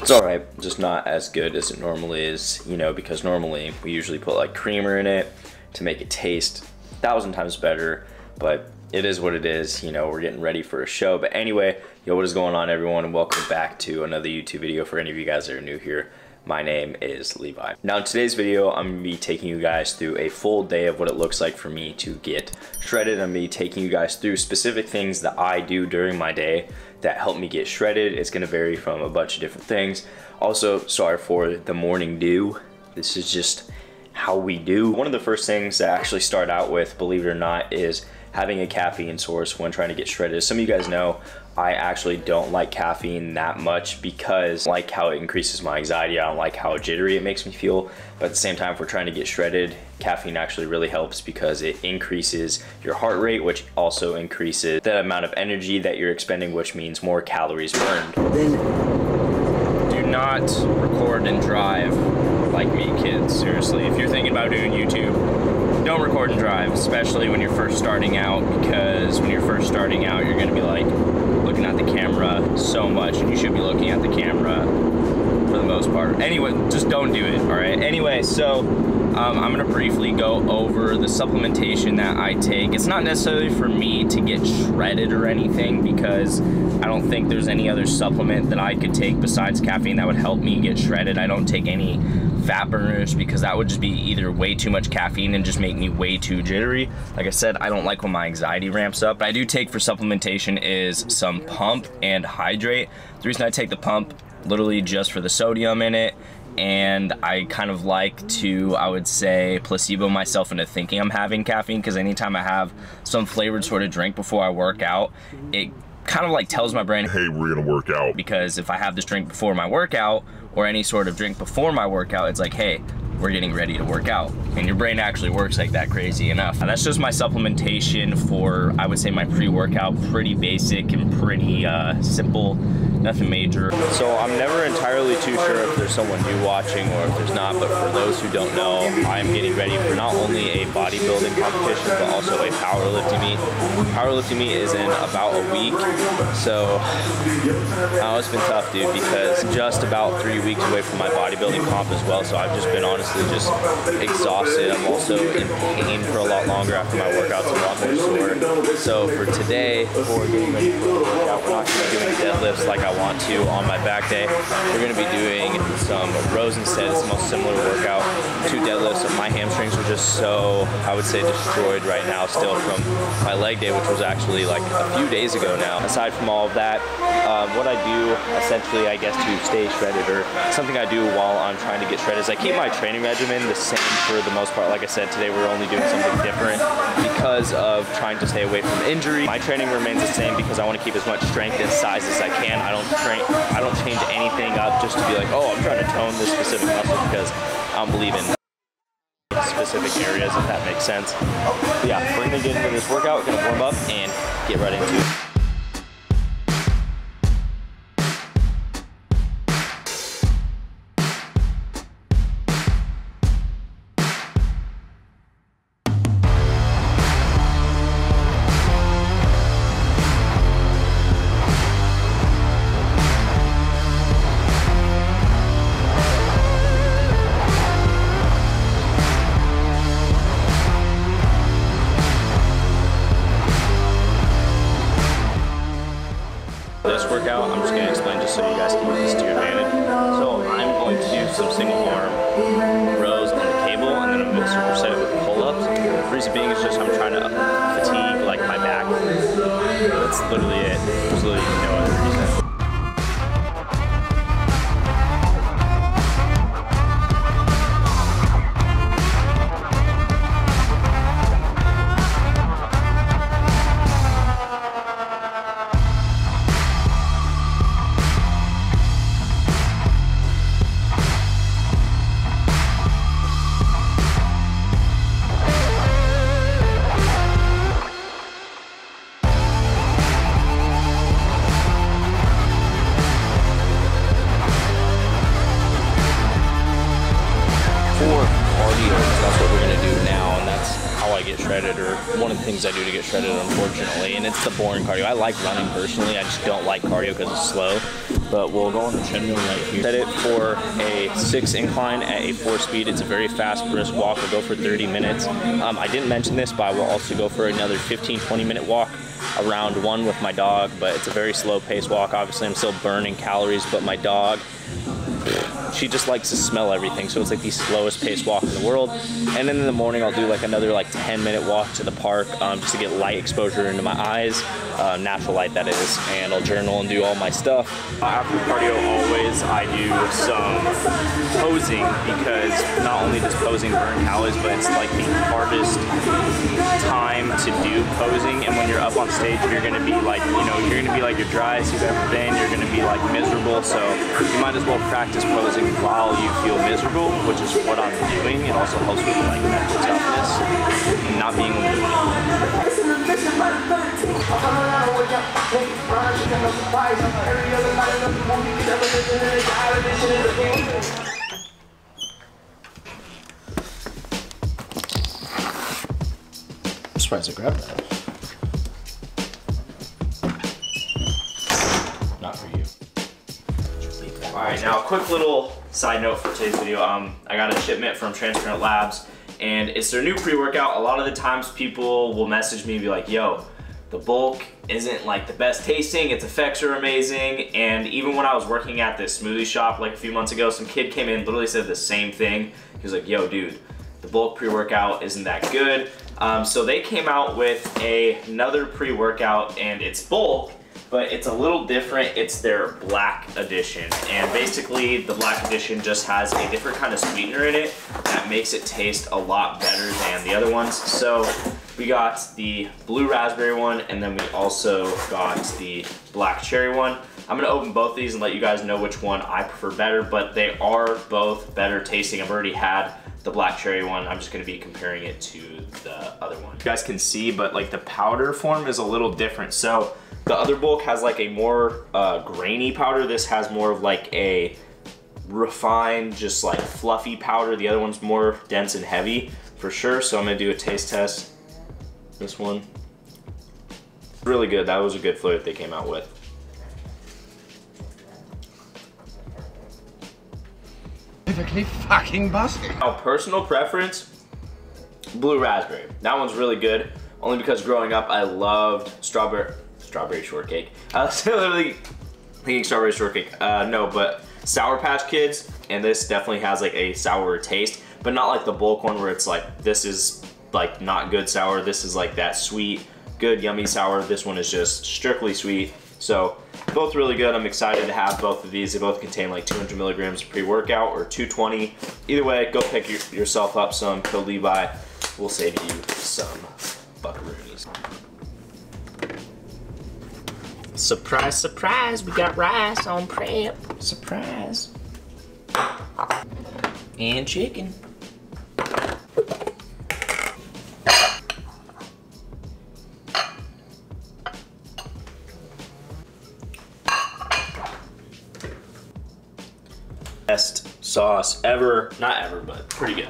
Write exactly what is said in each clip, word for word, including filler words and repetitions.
It's all right, just not as good as it normally is, you know, because normally we usually put like creamer in it to make it taste a thousand times better, but it is what it is, you know, we're getting ready for a show. But anyway, yo, what is going on everyone, and welcome back to another YouTube video. For any of you guys that are new here, my name is Levi. Now in today's video, I'm gonna be taking you guys through a full day of what it looks like for me to get shredded. I'm gonna be taking you guys through specific things that I do during my day that help me get shredded. It's gonna vary from a bunch of different things. Also, sorry for the morning dew. This is just how we do. One of the first things that I actually start out with, believe it or not, is having a caffeine source when trying to get shredded. As some of you guys know, I actually don't like caffeine that much because I like how it increases my anxiety. I don't like how jittery it makes me feel. But at the same time, if we're trying to get shredded, caffeine actually really helps because it increases your heart rate, which also increases the amount of energy that you're expending, which means more calories burned. Do not record and drive like me, kids. Seriously, if you're thinking about doing YouTube, don't record and drive, especially when you're first starting out, because when you're first starting out, you're gonna be like looking at the camera so much, and you should be looking at the camera for the most part. Anyway, just don't do it, all right? Anyway, so um, I'm gonna briefly go over the supplementation that I take. It's not necessarily for me to get shredded or anything, because I don't think there's any other supplement that I could take besides caffeine that would help me get shredded. I don't take any fat burners because that would just be either way too much caffeine and just make me way too jittery. Like I said, I don't like when my anxiety ramps up. What I do take for supplementation is some pump and hydrate. The reason I take the pump, literally just for the sodium in it, and I kind of like to, I would say, placebo myself into thinking I'm having caffeine, because anytime I have some flavored sort of drink before I work out, it kind of like tells my brain, hey, we're gonna work out. Because if I have this drink before my workout, or any sort of drink before my workout, it's like, hey, we're getting ready to work out. And your brain actually works like that, crazy enough. Now, that's just my supplementation for, I would say, my pre-workout. Pretty basic and pretty uh, simple, nothing major. So I'm never entirely too sure if there's someone new watching or if there's not, but for those who don't know, I'm getting ready for not only a bodybuilding competition, but also a powerlifting meet. Powerlifting meet is in about a week, so oh, it's been tough, dude, because just about three weeks away from my bodybuilding comp as well, so I've just been honest just exhausted. I'm also in pain for a lot longer after my workouts, a lot more sore. So for today, before getting ready for the workout, we're not going to be doing deadlifts like I want to on my back day. We're going to be doing some rows instead. It's the most similar workout to deadlifts. So my hamstrings are just so, I would say, destroyed right now still from my leg day, which was actually like a few days ago now. Aside from all of that, um, what I do essentially, I guess, to stay shredded, or something I do while I'm trying to get shredded, is I keep my training regimen the same for the most part. Like I said, today we're only doing something different because of trying to stay away from injury. My training remains the same because I want to keep as much strength and size as I can. I don't train, I don't change anything up just to be like, oh, I'm trying to tone this specific muscle, because I'm believing specific areas, if that makes sense. But yeah, we're gonna get into this workout, we're gonna warm up and get right into it. Workout, I'm just going to explain just so you guys can use this to your advantage. So I'm going to do some single arm rows on the cable, and then I'm going to superset it with pull-ups. The reason being is just I'm trying to fatigue like my back. That's literally it. There's literally no other reason. field. That's what we're going to do now, and that's how I get shredded, or one of the things I do to get shredded, unfortunately. And it's the boring cardio. I like running personally. I just don't like cardio because it's slow. But we'll go on the treadmill right here. Set it for a six incline at a four speed. It's a very fast, brisk walk. We'll go for thirty minutes. Um, I didn't mention this, but I will also go for another fifteen, twenty minute walk around one with my dog, but it's a very slow pace walk. Obviously, I'm still burning calories, but my dog, she just likes to smell everything, so it's like the slowest pace walk in the world. And then in the morning, I'll do like another like ten minute walk to the park, um, just to get light exposure into my eyes, uh, natural light that is, and I'll journal and do all my stuff. After cardio, always I do some posing, because not only does posing burn calories, but it's like the hardest time to do posing. And when you're up on stage, you're gonna be like, you know, you're gonna be like your driest you've ever been, you're gonna be like miserable, so you might as well practice posing while you feel miserable, which is what I'm doing. It also helps with like mental toughness and not being limited. I'm surprised I grabbed that. Alright, now a quick little side note for today's video. Um, I got a shipment from Transparent Labs, and it's their new pre-workout. A lot of the times people will message me and be like, yo, the Bulk isn't like the best tasting, its effects are amazing. And even when I was working at this smoothie shop like a few months ago, some kid came in, literally said the same thing. He was like, yo dude, the Bulk pre-workout isn't that good. Um, so they came out with a, another pre-workout, and it's Bulk, but it's a little different. It's their Black Edition. And basically the Black Edition just has a different kind of sweetener in it that makes it taste a lot better than the other ones. So we got the blue raspberry one, and then we also got the black cherry one. I'm gonna open both these and let you guys know which one I prefer better, but they are both better tasting. I've already had the black cherry one. I'm just gonna be comparing it to the other one. You guys can see, but like the powder form is a little different. So the other Bulk has like a more uh, grainy powder. This has more of like a refined, just like fluffy powder. The other one's more dense and heavy for sure. So I'm gonna do a taste test. This one, really good. That was a good flavor that they came out with. Fucking busted. Now, personal preference, blue raspberry. That one's really good, only because growing up I loved strawberry strawberry shortcake. I was literally thinking strawberry shortcake. Uh, no, but Sour Patch Kids, and this definitely has like a sour taste, but not like the Bulk one where it's like this is like not good sour. This is like that sweet, good, yummy sour. This one is just strictly sweet. So both really good. I'm excited to have both of these. They both contain like two hundred milligrams pre-workout or two twenty. Either way, go pick your, yourself up some. Code Levi will save you some buckaroonies. Surprise, surprise, we got rice on prep. Surprise. And chicken. Best sauce ever. Not ever, but pretty good.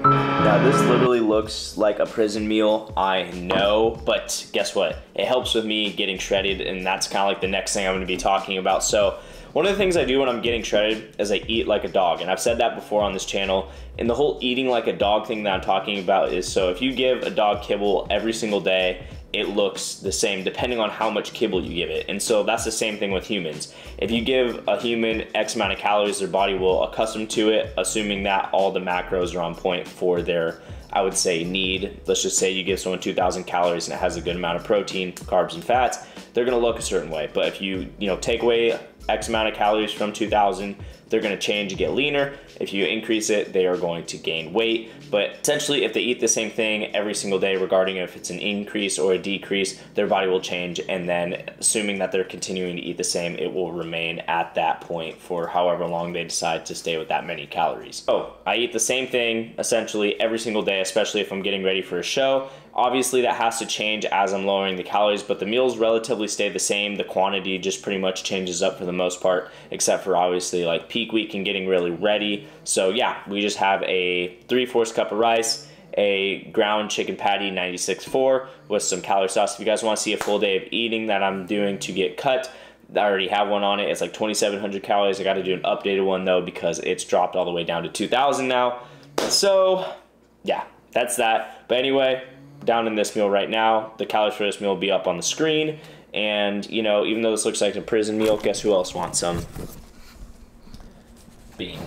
Now this literally looks like a prison meal, I know, but guess what? It helps with me getting shredded, and that's kind of like the next thing I'm gonna be talking about. So one of the things I do when I'm getting shredded is I eat like a dog, and I've said that before on this channel, and the whole eating like a dog thing that I'm talking about is, so if you give a dog kibble every single day, it looks the same depending on how much kibble you give it. And so that's the same thing with humans. If you give a human X amount of calories, their body will accustom to it, assuming that all the macros are on point for their, I would say, need. Let's just say you give someone two thousand calories and it has a good amount of protein, carbs, and fats, they're gonna look a certain way. But if you, you know, take away X amount of calories from two thousand, they're gonna change and get leaner. If you increase it, they are going to gain weight. But essentially, if they eat the same thing every single day, regarding if it's an increase or a decrease, their body will change. And then assuming that they're continuing to eat the same, it will remain at that point for however long they decide to stay with that many calories. Oh, I eat the same thing essentially every single day, especially if I'm getting ready for a show. Obviously that has to change as I'm lowering the calories, but the meals relatively stay the same. The quantity just pretty much changes up for the most part, except for obviously like peak week and getting really ready. So yeah, we just have a three-fourths cup of rice, a ground chicken patty ninety-six point four with some calorie sauce. If you guys want to see a full day of eating that I'm doing to get cut, I already have one on it. It's like twenty-seven hundred calories. I got to do an updated one though, because it's dropped all the way down to two thousand now. So yeah, that's that. But anyway, down in this meal right now, the calories for this meal will be up on the screen. And you know, even though this looks like a prison meal, guess who else wants some? Bean.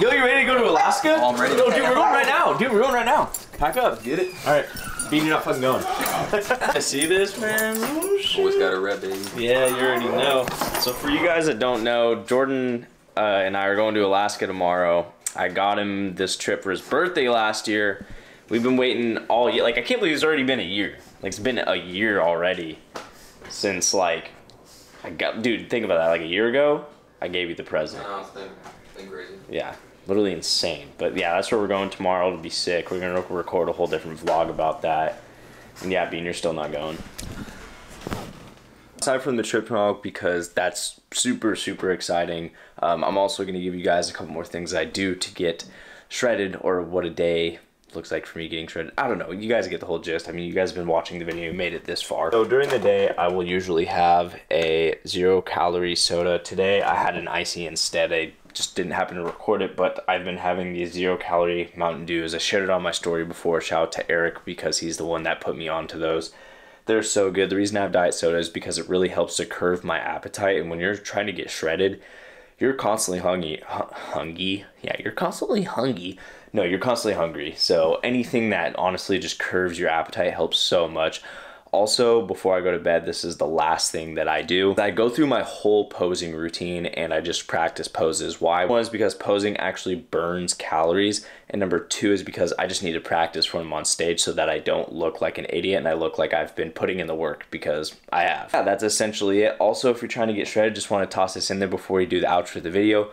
Yo, you ready to go to Alaska? Oh, I'm ready. No, dude, we're going right now. Dude, we're going right now. Pack up. Get it. All right. Bean, you're not fucking going. I see this, man. Oh, shit. Always got a rep, baby. Yeah, you already know. So for you guys that don't know, Jordan uh, and I are going to Alaska tomorrow. I got him this trip for his birthday last year. We've been waiting all year. Like, I can't believe it's already been a year. Like, it's been a year already since, like, I got, dude, think about that. Like, a year ago, I gave you the present. I don't know, crazy. Yeah, literally insane. But yeah, that's where we're going tomorrow. It'll be sick. We're gonna record a whole different vlog about that. And yeah, Bean, you're still not going. Aside from the trip tomorrow, because that's super, super exciting, um, I'm also gonna give you guys a couple more things I do to get shredded, or what a day looks like for me getting shredded. I don't know, you guys get the whole gist. I mean, you guys have been watching the video, you made it this far. So during the day, I will usually have a zero calorie soda. Today, I had an icy instead. I just didn't happen to record it, but I've been having these zero calorie Mountain Dews. I shared it on my story before. Shout out to Eric, because he's the one that put me onto those. They're so good. The reason I have diet soda is because it really helps to curb my appetite. And when you're trying to get shredded, you're constantly hungry. Hungry? Yeah, you're constantly hungry. No, you're constantly hungry. So anything that honestly just curves your appetite helps so much. Also, before I go to bed, this is the last thing that I do. I go through my whole posing routine and I just practice poses. Why? One is because posing actually burns calories. And number two is because I just need to practice when I'm on stage so that I don't look like an idiot and I look like I've been putting in the work, because I have. Yeah, that's essentially it. Also, if you're trying to get shredded, just want to toss this in there before you do the outro of the video.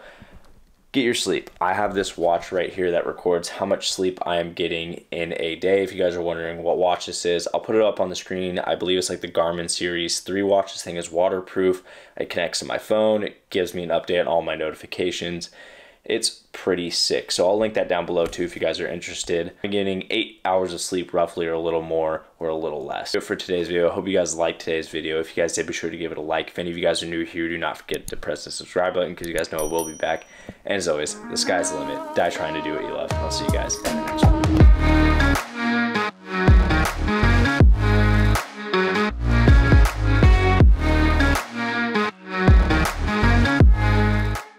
Get your sleep. I have this watch right here that records how much sleep I am getting in a day. If you guys are wondering what watch this is, I'll put it up on the screen. I believe it's like the Garmin Series three watch. This thing is waterproof. It connects to my phone. It gives me an update on all my notifications. It's pretty sick. So I'll link that down below too if you guys are interested. I'm getting eight hours of sleep roughly, or a little more or a little less. So for today's video, I hope you guys liked today's video. If you guys did, be sure to give it a like. If any of you guys are new here, do not forget to press the subscribe button, because you guys know I will be back. And as always, the sky's the limit. Die trying to do what you love. I'll see you guys in the next one.